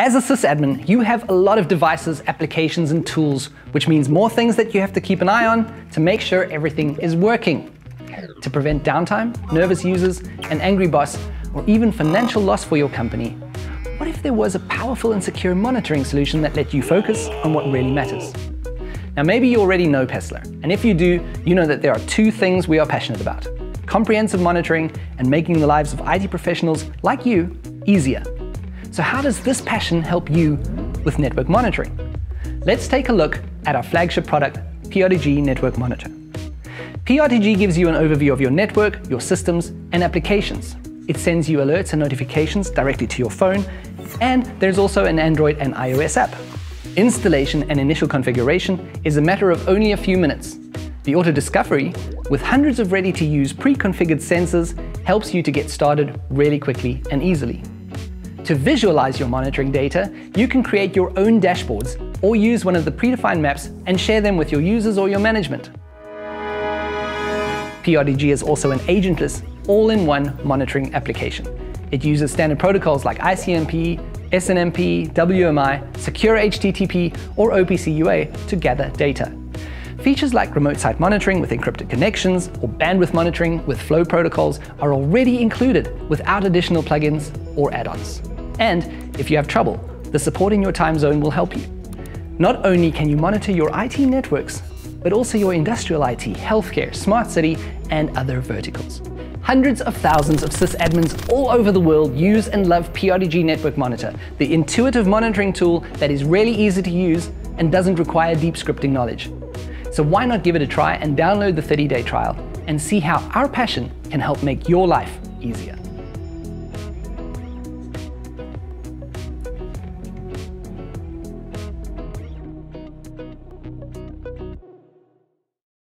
As a sysadmin, you have a lot of devices, applications, and tools, which means more things that you have to keep an eye on to make sure everything is working. To prevent downtime, nervous users, an angry boss, or even financial loss for your company. What if there was a powerful and secure monitoring solution that let you focus on what really matters? Now maybe you already know Paessler, and if you do, you know that there are two things we are passionate about: comprehensive monitoring and making the lives of IT professionals like you easier. So how does this passion help you with network monitoring? Let's take a look at our flagship product, PRTG Network Monitor. PRTG gives you an overview of your network, your systems, and applications. It sends you alerts and notifications directly to your phone, and there's also an Android and iOS app. Installation and initial configuration is a matter of only a few minutes. The auto-discovery, with hundreds of ready-to-use pre-configured sensors, helps you to get started really quickly and easily. To visualize your monitoring data, you can create your own dashboards or use one of the predefined maps and share them with your users or your management. PRTG is also an agentless, all-in-one monitoring application. It uses standard protocols like ICMP, SNMP, WMI, secure HTTP, or OPC UA to gather data. Features like remote site monitoring with encrypted connections or bandwidth monitoring with flow protocols are already included without additional plugins or add-ons. And if you have trouble, the support in your time zone will help you. Not only can you monitor your IT networks, but also your industrial IT, healthcare, smart city, and other verticals. Hundreds of thousands of sysadmins all over the world use and love PRTG Network Monitor, the intuitive monitoring tool that is really easy to use and doesn't require deep scripting knowledge. So why not give it a try and download the 30-day trial and see how our passion can help make your life easier.